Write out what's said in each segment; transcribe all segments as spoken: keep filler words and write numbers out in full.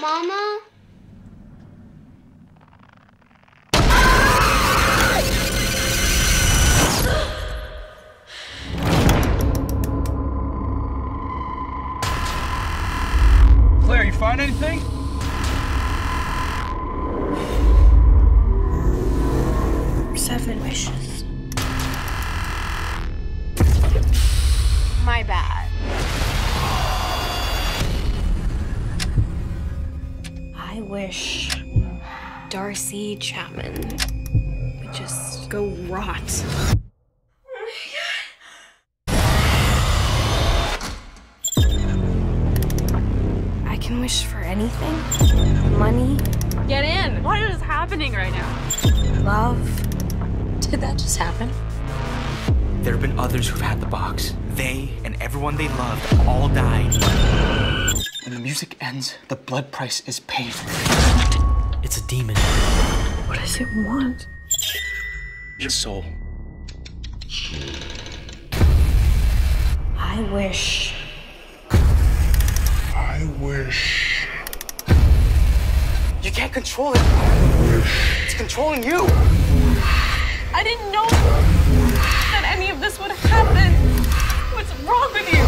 Mama? Claire, you find anything? Seven wishes. My bad. I wish Darcy Chapman would just go rot. Oh my God. I can wish for anything. Money. Get in. What is happening right now? Love. Did that just happen? There have been others who've had the box. They and everyone they loved all died. When the music ends, the blood price is paid. It's a demon. What does it want? Your soul. I wish. I wish. You can't control it. I wish. It's controlling you. I didn't know that any of this would happen. What's wrong with you?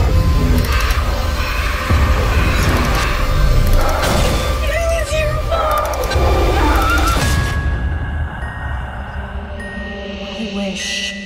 I wish.